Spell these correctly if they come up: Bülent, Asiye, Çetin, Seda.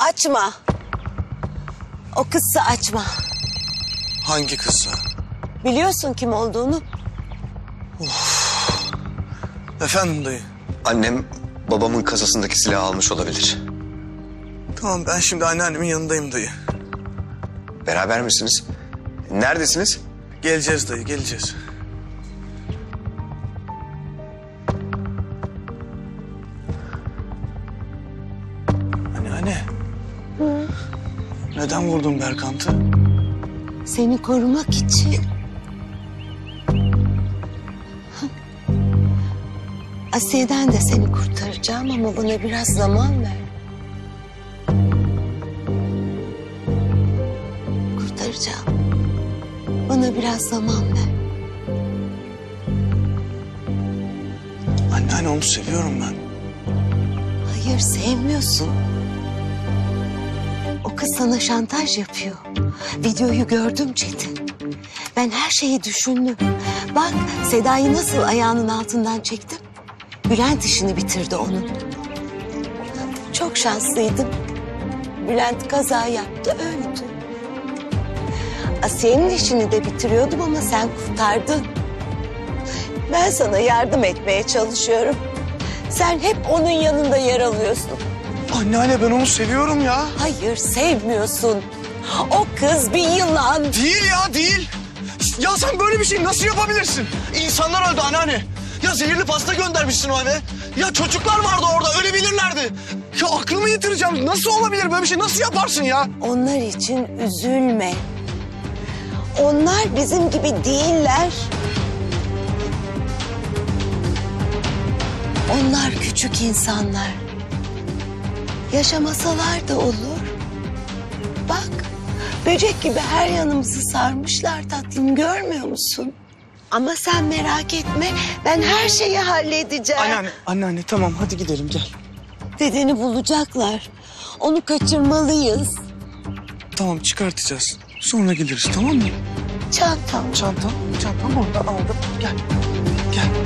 Açma. O kızsa açma. Hangi kızsa? Biliyorsun kim olduğunu. Of. Efendim dayı. Annem babamın kasasındaki silahı almış olabilir. Tamam, ben şimdi anneannemin yanındayım dayı. Beraber misiniz? Neredesiniz? Geleceğiz dayı, geleceğiz. Anneanne. Hı? Neden vurdun Berkant'ı? Seni korumak için. Asiye'den de seni kurtaracağım ama buna biraz zaman ver. Kurtaracağım. Bana biraz zaman ver. Anneanne, onu seviyorum ben. Hayır, sevmiyorsun. O kız sana şantaj yapıyor. Videoyu gördüm Çetin. Ben her şeyi düşündüm. Bak, Seda'yı nasıl ayağının altından çektim. Bülent işini bitirdi onun. Çok şanslıydım. Bülent kaza yaptı, öldü. Asiye'nin işini de bitiriyordum ama sen kurtardın. Ben sana yardım etmeye çalışıyorum. Sen hep onun yanında yer alıyorsun. Anneanne, ben onu seviyorum ya. Hayır, sevmiyorsun. O kız bir yılan. Değil ya, değil. Ya sen böyle bir şey nasıl yapabilirsin? İnsanlar öldü anneanne. Ya zehirli pasta göndermişsin o eve. Ya çocuklar vardı orada, ölebilirlerdi. Ya aklımı yitireceğim. Nasıl olabilir böyle bir şey? Nasıl yaparsın ya? Onlar için üzülme. Onlar bizim gibi değiller. Onlar küçük insanlar. Yaşamasalar da olur. Bak, böcek gibi her yanımızı sarmışlar tatlım, görmüyor musun? Ama sen merak etme, ben her şeyi halledeceğim. Anneanne tamam, hadi gidelim, gel. Dedeni bulacaklar. Onu kaçırmalıyız. Tamam, çıkartacağız. Sonra geliriz, tamam mı? Çantam. Çantam burada aldım. Gel.